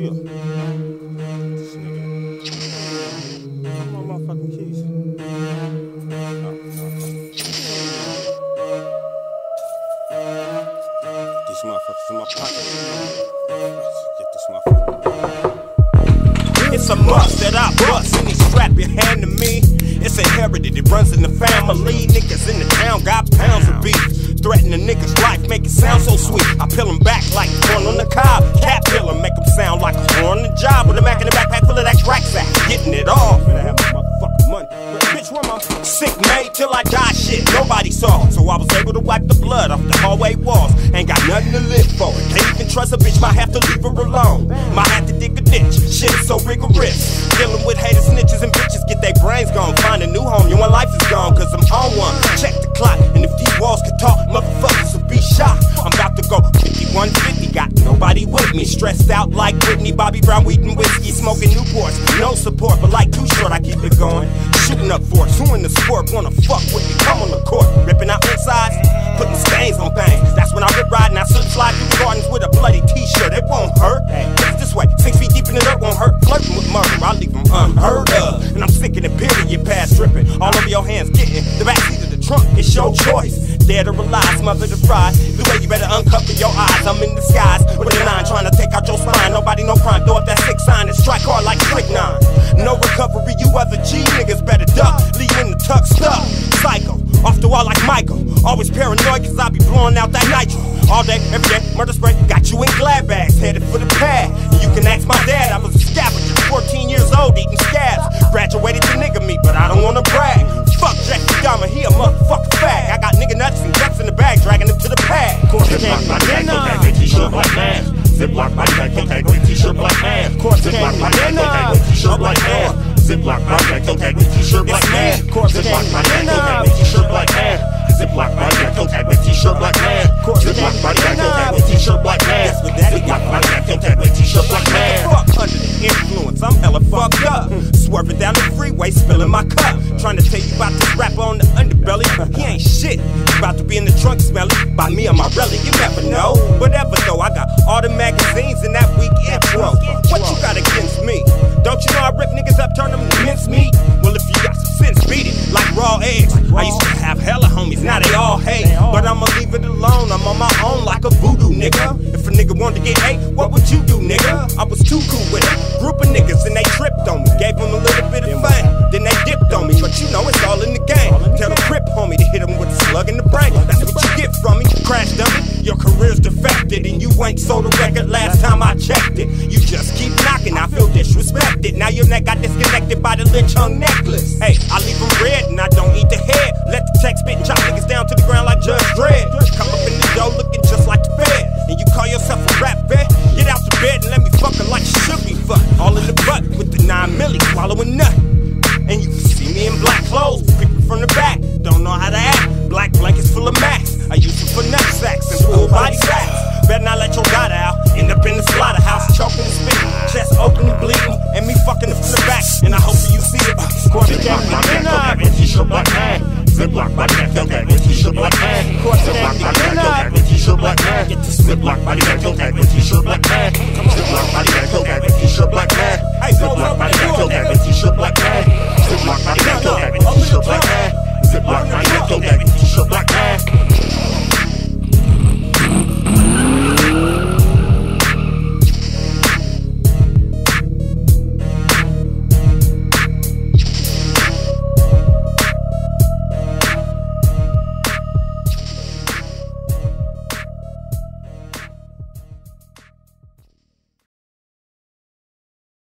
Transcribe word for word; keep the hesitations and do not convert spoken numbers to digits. here. This nigga. Where are my motherfucking keys? Oh, these motherfuckers in my pocket. Get this motherfucker. It's a must that I bust any strap you hand to me. It's inherited, it runs in the family. Niggas in the town got pounds of beef. Threaten a nigga's life, make it sound so sweet. I peel him back like corn on the cob. Cat peel him, make him sound like a horn on the job. With a Mac in the backpack full of that track sack. Getting it off. And I have my motherfucking money. But bitch, where my sick made till I die shit nobody saw. So I was able to wipe the blood off the hallway walls. Ain't got nothing to live for. Can't even trust a bitch, might have to leave her alone. Might have to dig a ditch. Shit is so rigorous. Dealing with haters, snitches, and bitches. Get their brains gone. Find a new home. Your one life is gone. Cause I'm on one. Check the clock. And if these walls could talk, motherfuckers will be shocked. I'm about to go fifty-one fifty, got nobody with me. Stressed out like Whitney, Bobby Brown, weed and whiskey. Smoking Newports, no support, but like Too Short, I keep it going. Shooting up forts, who in the sport wanna fuck with me? Come on the court, ripping out insides, putting stains on things. That's when I rip riding, I slip slide through gardens with a bloody t-shirt. It won't hurt, it's this way, six feet deep in the dirt won't hurt. Flirting with murder, I leave them unheard of. And I'm sick of the period past dripping, all over your hands getting the backseat of the trunk. It's your choice. Dead or alive, mother to fry. The way you better uncover your eyes. I'm in disguise with a nine trying to take out your spine. Nobody no crime, throw up that six sign and strike hard like trick nine. No recovery, you other G niggas better duck. Leave in the tuck stuck. Psycho, off the wall like Michael. Always paranoid cause I be blowing out that nitro. All day, every day, murder spray. Got you in glad bags, headed for the pad. You can ask my dad, I was a scavenger. fourteen years old, eating scabs. Graduated to nigga me, but I don't wanna brag. Fuck Jack Diamond, he a motherfucking fag. I got nigga nuts and guts in the bag, dragging him to the pad. Course it can't be denied. Look at that t-shirt like ass. Ziploc my neck, look at that t-shirt like ass. Course it can't be denied. Look at that t-shirt like ass. Ziploc my neck, look at that t-shirt like ass. Course it can't be denied. Look at that t-shirt like ass. Ziploc my neck, look at that t-shirt like ass. Course it can't be denied. Look at that t-shirt like ass. Ziploc my neck, look at that t-shirt like ass. Fuck under the influence, I'm hella fucked up. Swerving down the freeway, spilling my cup. Trying to tell you about this rapper on the underbelly. He ain't shit. He's about to be in the trunk smelly. By me or my relic, you never know. Whatever though, I got all the magazines in that weak intro. What you got against me? Don't you know I rip niggas up, turn them to mincemeat? Well, if you got some sense, beat it like raw eggs. I used to have hella homies, now they all hate. But I'ma leave it alone, I'm on my own like a voodoo nigga. If a nigga wanted to get hate, what would you do, nigga? I was too cool with it. Group of niggas and they tripped on me. Gave them a little bit of fun, then they dipped on me. But you know it's all in the game. Tell the Crip homie to hit him with a slug in the brain. That's what you get from me. Crash dummy, your career's defected. And you ain't sold a record last time I checked it. You just keep knocking, I feel disrespected. Now your neck got disconnected by the lynch hung necklace. Hey, I leave them red and I don't eat the head. Let the tech spit and chop niggas down to the ground like Judge Dredd. Come up in the dough looking just like the Fed. And you call yourself a rap vet? Get out the bed and let me fuck her like she should be fucked. All in the butt with the nine milli, swallowing nothing. And you can see me in black clothes, creeping from the back. Don't know how to act. Black blankets full of max. I use them for nut sacks and full body sacks. Better not let your god out. End up in the slaughterhouse, choking and spitting, chest open and bleeding, and me fucking from the back. And I hope you see it. Course it can't be denied. Ziploc my neck, Ziploc my neck, don't get with T-shirt black man. Course it can't be denied. Ziploc my neck, Ziploc my neck, don't get with T-shirt black man. Ziploc my neck, don't get with T-shirt black man. Ziploc my neck, don't get with T-shirt black man. Ziploc my neck, don't get with T-shirt black man.